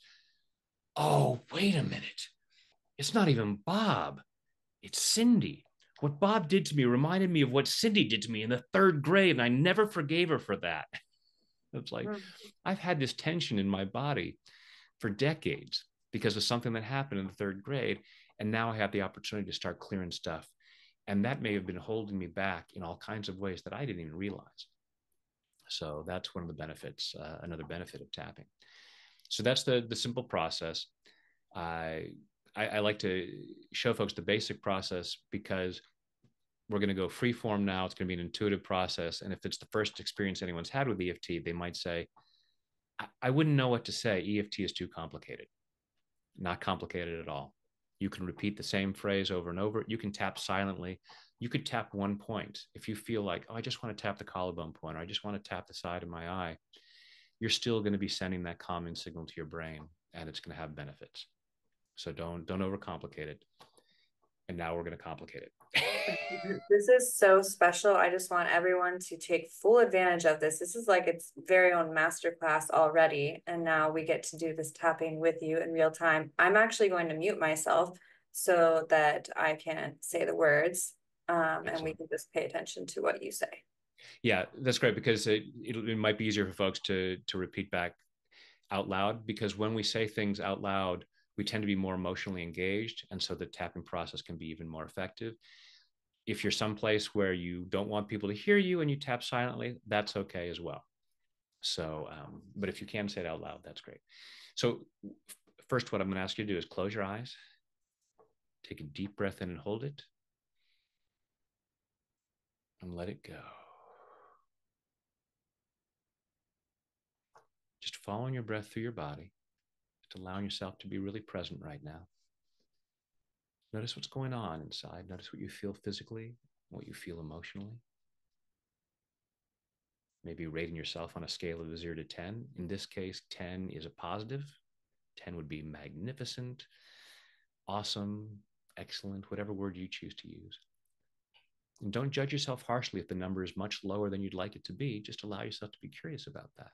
oh, wait a minute. It's not even Bob, it's Cindy. What Bob did to me reminded me of what Cindy did to me in the third grade, and I never forgave her for that. It's like, I've had this tension in my body for decades because of something that happened in the third grade, and now I have the opportunity to start clearing stuff. And that may have been holding me back in all kinds of ways that I didn't even realize. So that's one of the benefits, uh, another benefit of tapping. So that's the, the simple process. I, I, I like to show folks the basic process because we're going to go free form now. It's going to be an intuitive process. And if it's the first experience anyone's had with E F T, they might say, I, I wouldn't know what to say. E F T is too complicated. Not complicated at all. You can repeat the same phrase over and over. You can tap silently. You could tap one point. If you feel like, oh, I just want to tap the collarbone point, or I just want to tap the side of my eye, you're still going to be sending that calming signal to your brain, and it's going to have benefits. So don't, don't overcomplicate it. And now we're going to complicate it. This is so special. I just want everyone to take full advantage of this. This is like its very own masterclass already. And now we get to do this tapping with you in real time. I'm actually going to mute myself so that I can say the words um, and we can just pay attention to what you say. Yeah, that's great, because it, it, it might be easier for folks to, to repeat back out loud, because when we say things out loud, we tend to be more emotionally engaged. And so the tapping process can be even more effective. If you're someplace where you don't want people to hear you and you tap silently, that's okay as well. So, um, but if you can say it out loud, that's great. So first, what I'm going to ask you to do is close your eyes, take a deep breath in and hold it, and let it go. Just following your breath through your body. Allowing yourself to be really present right now. Notice what's going on inside. Notice what you feel physically, what you feel emotionally. Maybe rating yourself on a scale of zero to ten. In this case, ten is a positive, ten would be magnificent, awesome, excellent, whatever word you choose to use. And don't judge yourself harshly if the number is much lower than you'd like it to be. Just allow yourself to be curious about that.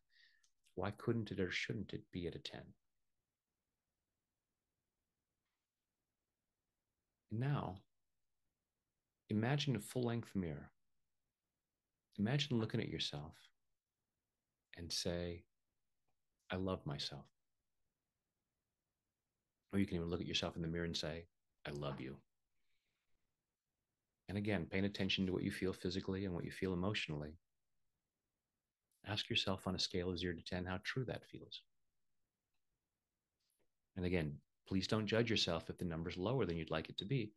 Why couldn't it or shouldn't it be at a ten? Now, imagine a full-length mirror. Imagine looking at yourself and say, I love myself. Or you can even look at yourself in the mirror and say, I love you. And again, paying attention to what you feel physically and what you feel emotionally. Ask yourself on a scale of zero to ten how true that feels. And again, please don't judge yourself if the number's lower than you'd like it to be.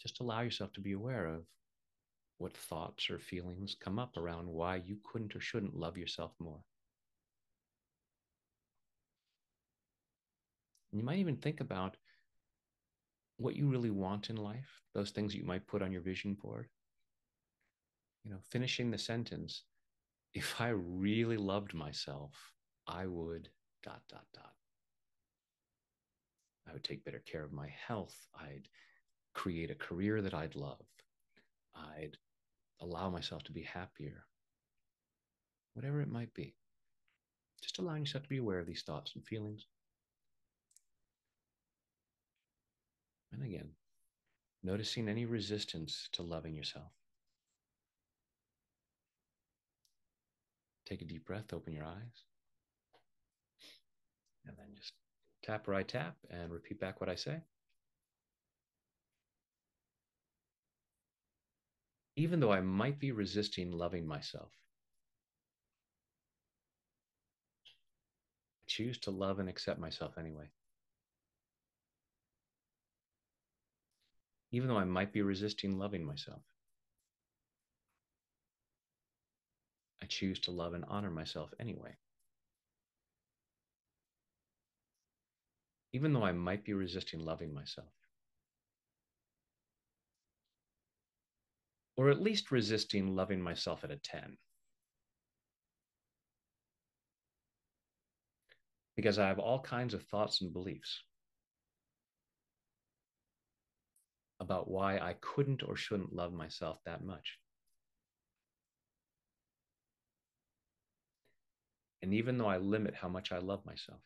Just allow yourself to be aware of what thoughts or feelings come up around why you couldn't or shouldn't love yourself more. And you might even think about what you really want in life, those things you might put on your vision board. You know, finishing the sentence, if I really loved myself, I would dot, dot, dot. I would take better care of my health. I'd create a career that I'd love. I'd allow myself to be happier. Whatever it might be. Just allowing yourself to be aware of these thoughts and feelings. And again, noticing any resistance to loving yourself. Take a deep breath, open your eyes. And then just tap where I tap and repeat back what I say. Even though I might be resisting loving myself, I choose to love and accept myself anyway. Even though I might be resisting loving myself, I choose to love and honor myself anyway. Even though I might be resisting loving myself, or at least resisting loving myself at a ten, because I have all kinds of thoughts and beliefs about why I couldn't or shouldn't love myself that much. And even though I limit how much I love myself,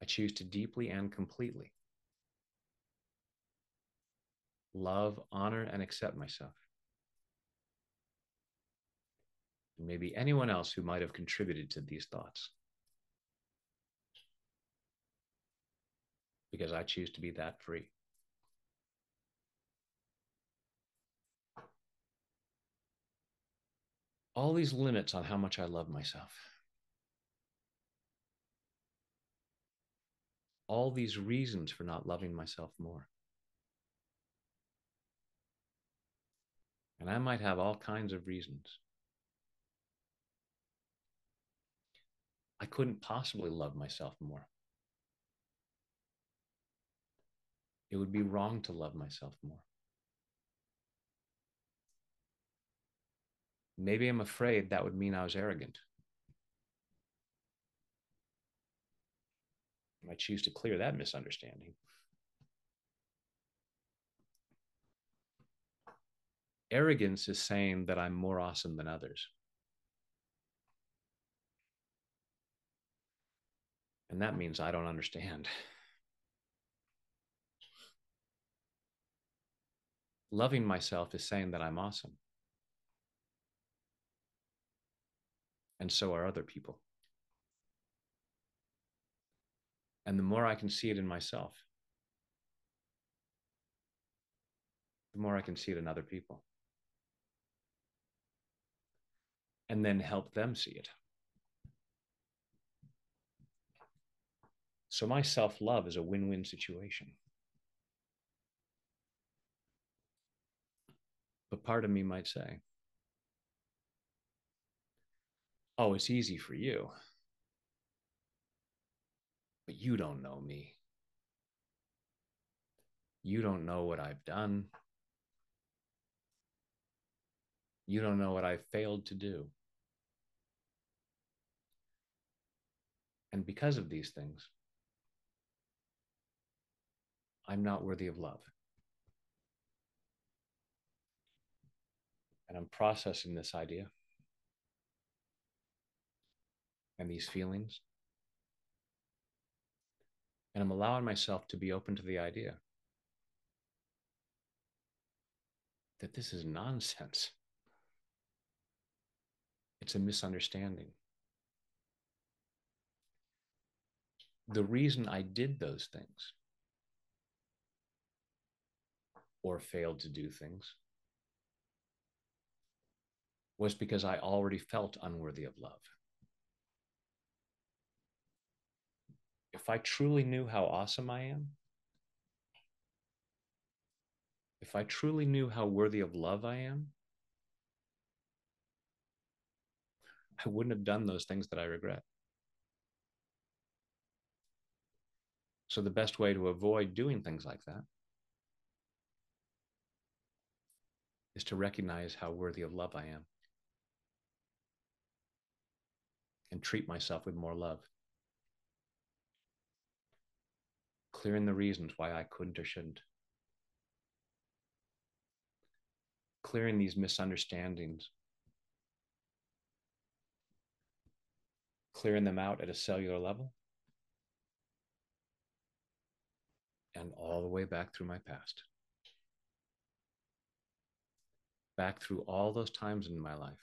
I choose to deeply and completely love, honor, and accept myself. And maybe anyone else who might have contributed to these thoughts. Because I choose to be that free. All these limits on how much I love myself. All these reasons for not loving myself more. And I might have all kinds of reasons. I couldn't possibly love myself more. It would be wrong to love myself more. Maybe I'm afraid that would mean I was arrogant. I choose to clear that misunderstanding. Arrogance is saying that I'm more awesome than others. And that means I don't understand. Loving myself is saying that I'm awesome. And so are other people. And the more I can see it in myself, the more I can see it in other people. And then help them see it. So my self-love is a win-win situation. But part of me might say, oh, it's easy for you, but you don't know me. You don't know what I've done. You don't know what I failed to do. And because of these things, I'm not worthy of love. And I'm processing this idea and these feelings. And I'm allowing myself to be open to the idea that this is nonsense. It's a misunderstanding. The reason I did those things or failed to do things was because I already felt unworthy of love. If I truly knew how awesome I am, if I truly knew how worthy of love I am, I wouldn't have done those things that I regret. So the best way to avoid doing things like that is to recognize how worthy of love I am and treat myself with more love. Clearing the reasons why I couldn't or shouldn't. Clearing these misunderstandings. Clearing them out at a cellular level. And all the way back through my past. Back through all those times in my life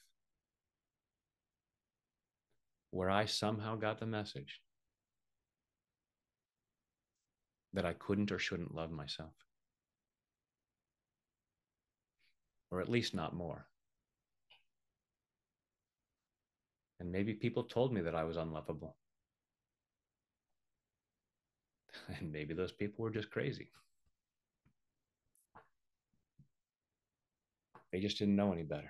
where I somehow got the message that I couldn't or shouldn't love myself. Or at least not more. And maybe people told me that I was unlovable. And maybe those people were just crazy. They just didn't know any better.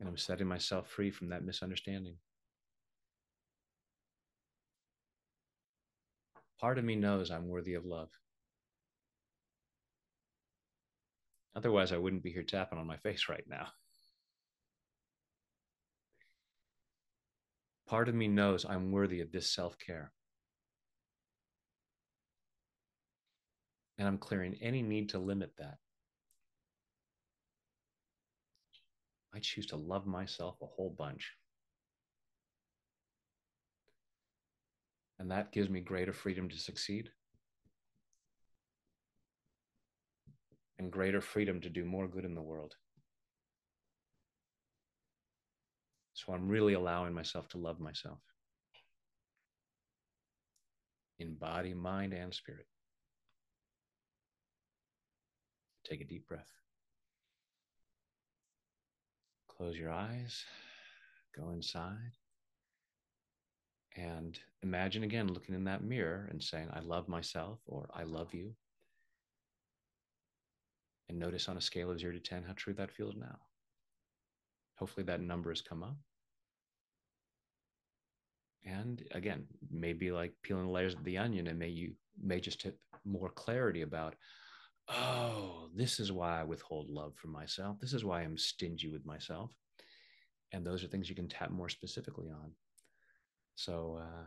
And I'm setting myself free from that misunderstanding. Part of me knows I'm worthy of love. Otherwise, I wouldn't be here tapping on my face right now. Part of me knows I'm worthy of this self-care. And I'm clearing any need to limit that. I choose to love myself a whole bunch. And that gives me greater freedom to succeed and greater freedom to do more good in the world. So I'm really allowing myself to love myself in body, mind, and spirit. Take a deep breath. Close your eyes. Go inside. And imagine again looking in that mirror and saying, I love myself, or I love you. And notice on a scale of zero to ten how true that feels now. Hopefully that number has come up. And again, maybe like peeling the layers of the onion, and may you may just hit more clarity about, oh, this is why I withhold love from myself. This is why I'm stingy with myself. And those are things you can tap more specifically on. So uh,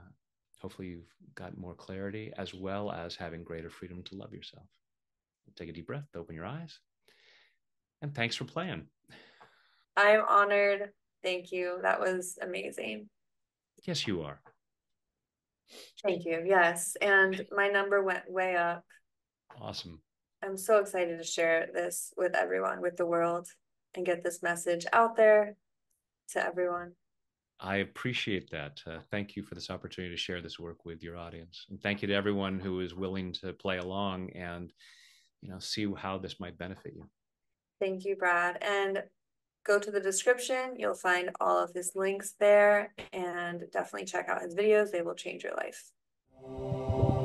hopefully you've got more clarity, as well as having greater freedom to love yourself. Take a deep breath, open your eyes, and thanks for playing. I'm honored. Thank you. That was amazing. Yes, you are. Thank you. Yes. And my number went way up. Awesome. I'm so excited to share this with everyone, with the world, and get this message out there to everyone. I appreciate that. Uh, thank you for this opportunity to share this work with your audience. And thank you to everyone who is willing to play along and, you know, see how this might benefit you. Thank you, Brad. And go to the description. You'll find all of his links there, and definitely check out his videos. They will change your life.